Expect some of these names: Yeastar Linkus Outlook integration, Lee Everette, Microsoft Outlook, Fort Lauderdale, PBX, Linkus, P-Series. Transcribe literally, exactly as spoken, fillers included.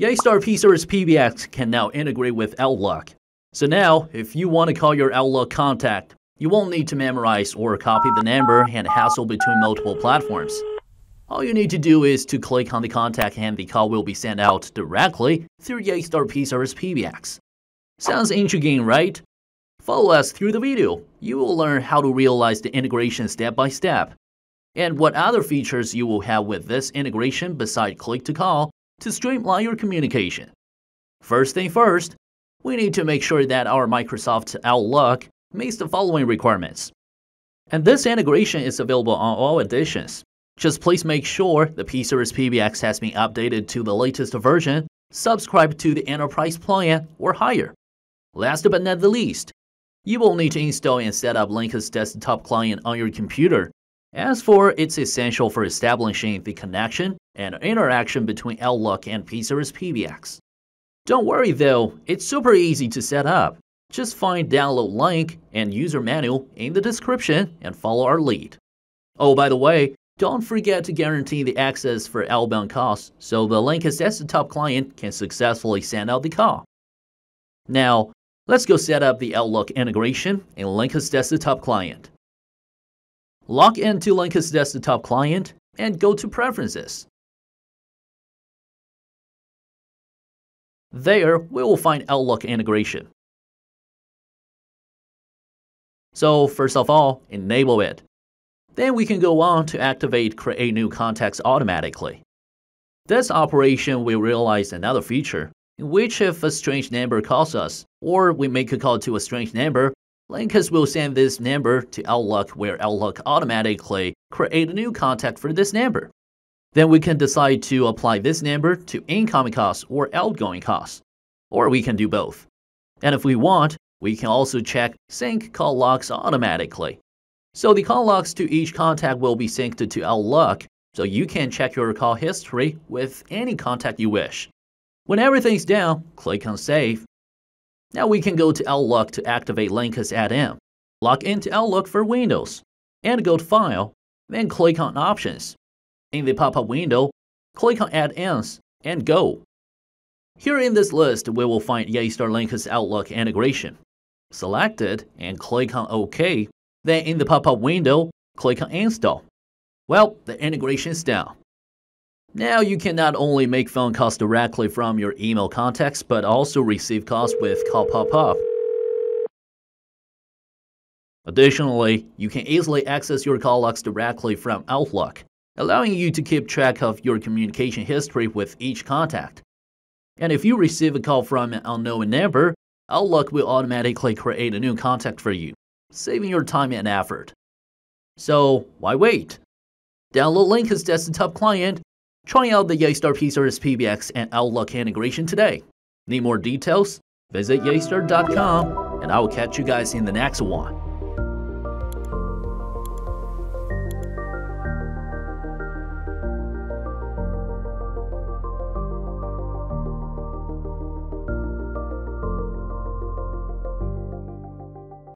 Yeastar PSource P B X can now integrate with Outlook. So now, if you want to call your Outlook contact, you won't need to memorize or copy the number and hassle between multiple platforms. All you need to do is to click on the contact and the call will be sent out directly through Yeastar PSource P B X. Sounds intriguing, right? Follow us through the video. You will learn how to realize the integration step by step, and what other features you will have with this integration besides click to call, to streamline your communication. First thing first, we need to make sure that our Microsoft Outlook meets the following requirements. And this integration is available on all editions. Just please make sure the PSource P B X has been updated to the latest version, subscribe to the Enterprise plan or higher. Last but not the least, you will need to install and set up Linkus desktop client on your computer, as for it's essential for establishing the connection and interaction between Outlook and PSource P B X. Don't worry though, it's super easy to set up. Just find download link and user manual in the description and follow our lead. Oh, by the way, don't forget to guarantee the access for outbound calls so the Linkus desktop client can successfully send out the call. Now, let's go set up the Outlook integration in Linkus desktop client. Log into Linkus desktop client and go to Preferences. There, we will find Outlook integration. So first of all, enable it. Then we can go on to activate Create New Contacts automatically. This operation will realize another feature, in which if a strange number calls us, or we make a call to a strange number, Linkus will send this number to Outlook, where Outlook automatically create a new contact for this number. Then we can decide to apply this number to incoming calls or outgoing calls, or we can do both. And if we want, we can also check sync call logs automatically. So the call logs to each contact will be synced to Outlook, so you can check your call history with any contact you wish. When everything's down, click on Save. Now we can go to Outlook to activate Linkus add-in. Log into Outlook for Windows, and go to File, then click on Options. In the pop-up window, click on Add-ins and go. Here in this list, we will find Yeastar Linkus Outlook integration. Select it and click on OK. Then in the pop-up window, click on Install. Well, the integration is down. Now you can not only make phone calls directly from your email contacts, but also receive calls with call pop-up. Additionally, you can easily access your call logs directly from Outlook, allowing you to keep track of your communication history with each contact. And if you receive a call from an unknown number, Outlook will automatically create a new contact for you, saving your time and effort. So why wait? Download Linkus desktop client, try out the Yeastar PSource P B X and Outlook integration today. Need more details? Visit yeastar dot com, and I will catch you guys in the next one.